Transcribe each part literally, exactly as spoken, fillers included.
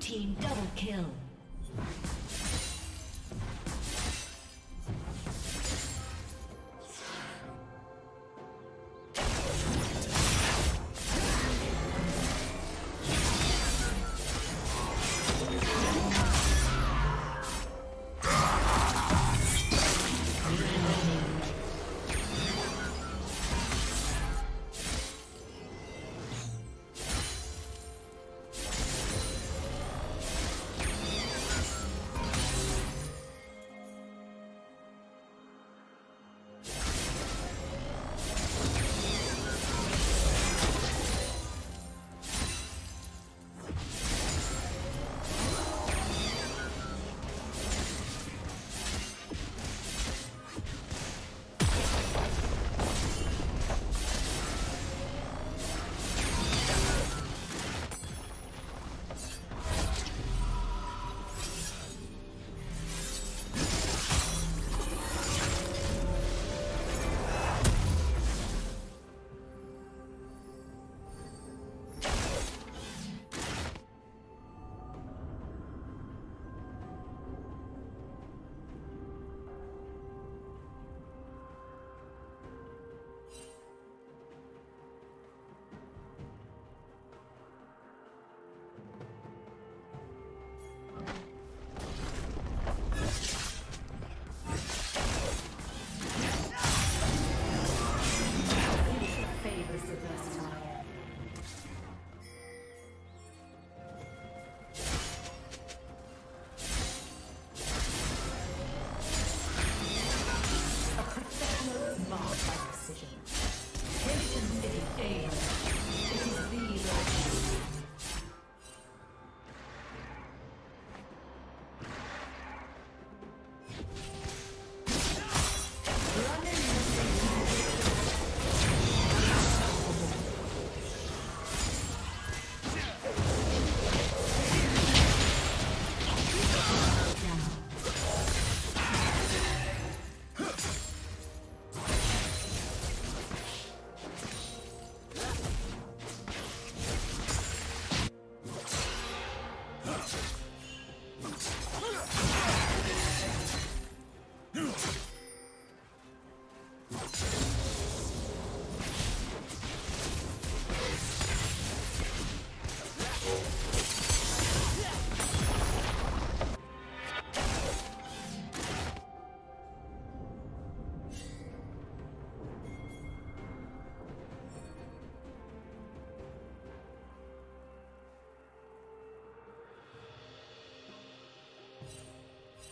team double kill.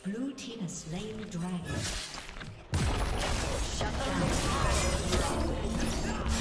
Blue team has slain the dragon. Shut down. Let's go.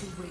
to wait.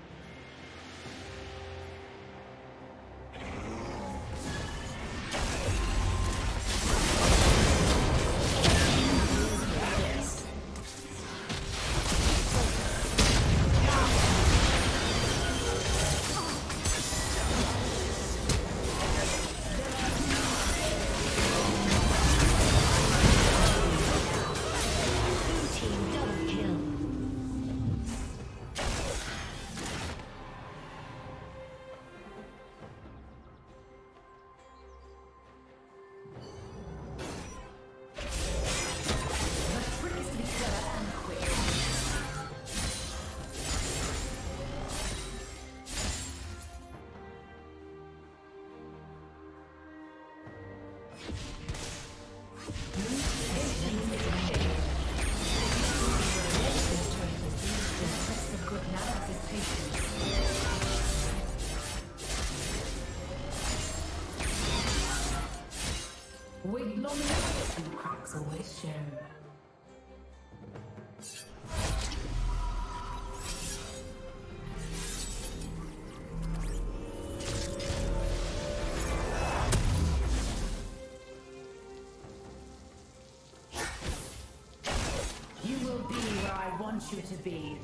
You to be.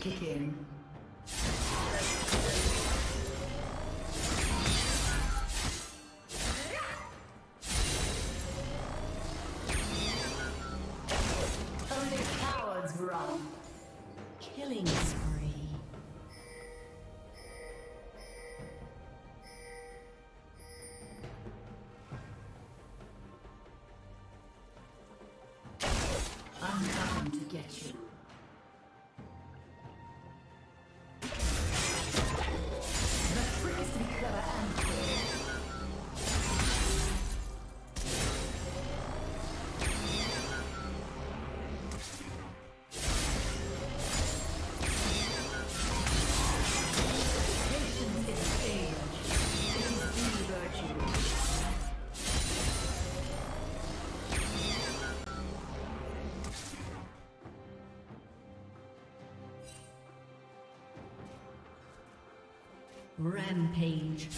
Kick in. Only cowards run. Killing spree. Rampage.